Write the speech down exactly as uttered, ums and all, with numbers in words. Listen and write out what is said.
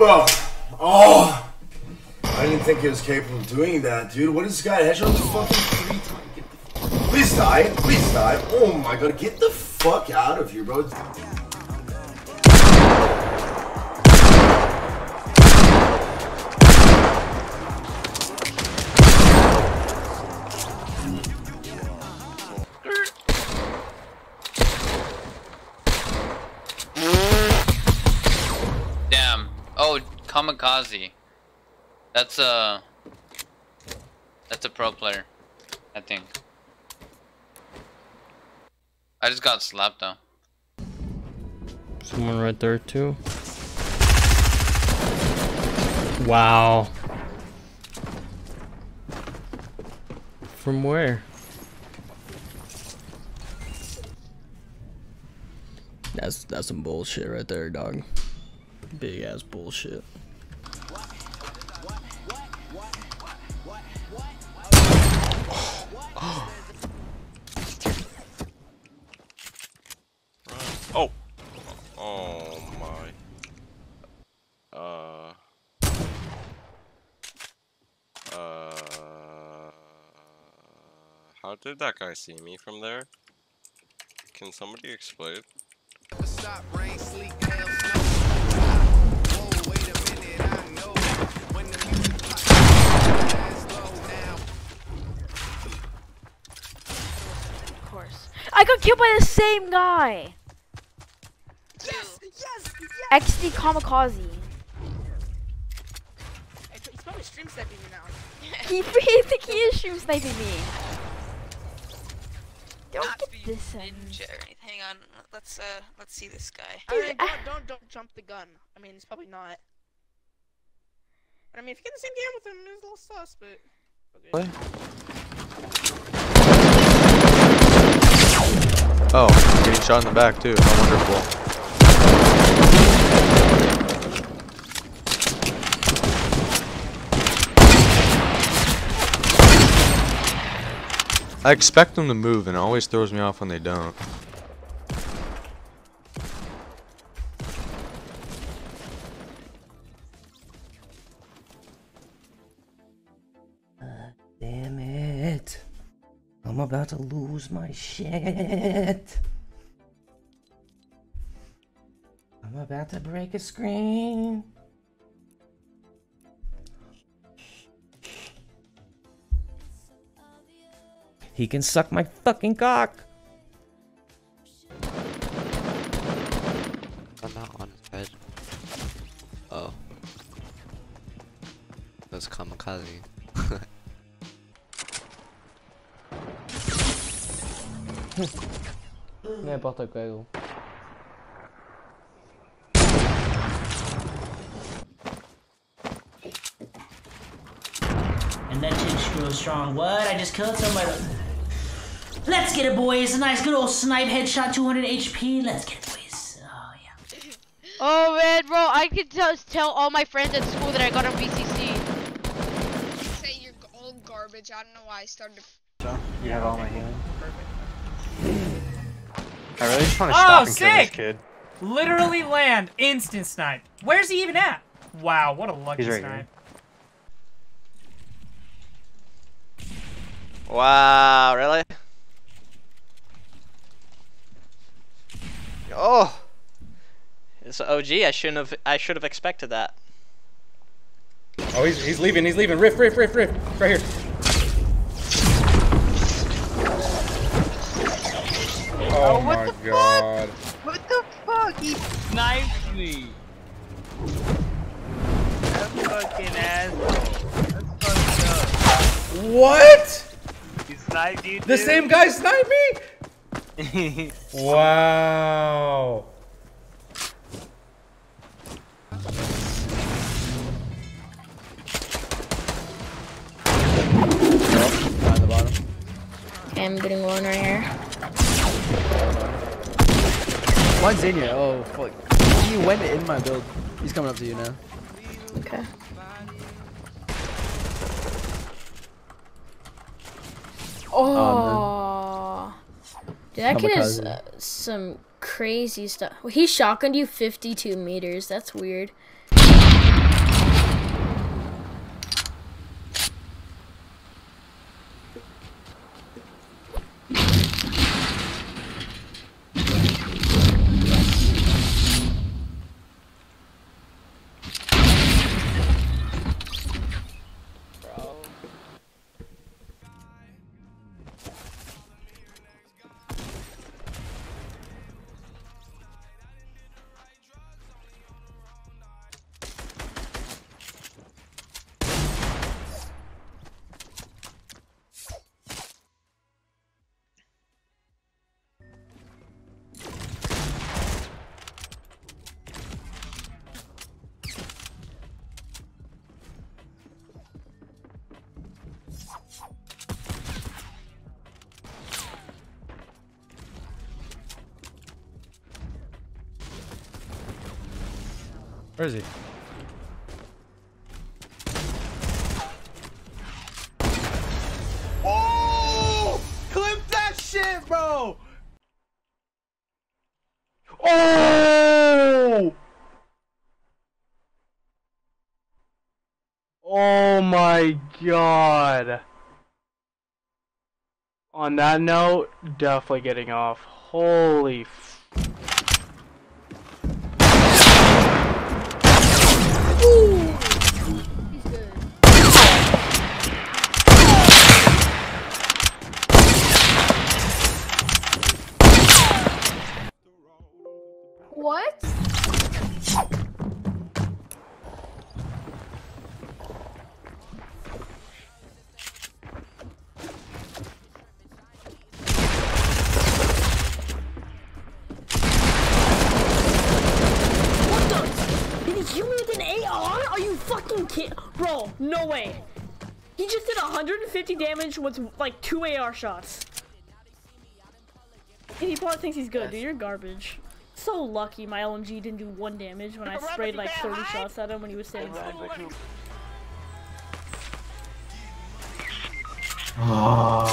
Bro, oh, I didn't think he was capable of doing that, dude. What is this guy? Headshot the fucking three times. Get the fuck. Please die, please die. Oh my god, get the fuck out of here, bro. Comikazie. That's a that's a pro player, I think. I just got slapped though. Someone right there too. Wow. From where? That's that's some bullshit right there, dog. Big ass bullshit. Oh, oh my. Uh. Uh. How did that guy see me from there? Can somebody explain? Stop, rain, sleep, hail, snow. I got killed by the same guy. Yes, yes, yes. X D Comikazie. He's probably stream sniping me now. he, he think he is stream sniping me. Don't Not get this in. Hang on, let's uh, let's see this guy. Dude, I mean, I... Don't, don't don't jump the gun. I mean, it's probably not. But I mean, if you get the same game with him, it's a little sus, but. Okay. Oh, getting shot in the back too. How wonderful. I expect them to move and it always throws me off when they don't. I'm about to lose my shit. I'm about to break a screen. He can suck my fucking cock. I'm not on his head. Oh. That's Comikazie. N'importe quoi, gros. And that shit was strong. What? I just killed somebody. Let's get it, boys. A nice good old snipe headshot, two hundred H P. Let's get it, boys. Oh, yeah. Oh, man, bro. I can just tell all my friends at school that I got on B C C. Say you're old garbage. I don't know why I started. You have all my healing. Perfect. I really just want to stop oh, and sick. Kill this kid. Literally land, instant snipe. Where's he even at? Wow, what a lucky right snipe. Here. Wow, really? Oh, it's O G. I shouldn't have. I should have expected that. Oh, he's he's leaving. He's leaving. Riff, riff, riff, riff. Right here. Oh, oh my what the god. Fuck? What the fuck? He sniped me. That fucking asshole. That's fucked up. What? He sniped you, dude. The same guy sniped me? Wow. Oh, the bottom. Okay, I'm getting one right here. One's in here, oh fuck. He went in my build. He's coming up to you now. Okay. Oh, oh dude, that kid has uh, some crazy stuff. He shotgunned you fifty-two meters, that's weird. Where is he? Oh! Clip that shit, bro! Oh! Oh my god. On that note, definitely getting off. Holy f. Ooh. He's good. What? Bro, no way. He just did one hundred fifty damage with like two A R shots. And he probably thinks he's good, dude. You're garbage. So lucky my L M G didn't do one damage when I sprayed like thirty shots at him when he was standing still.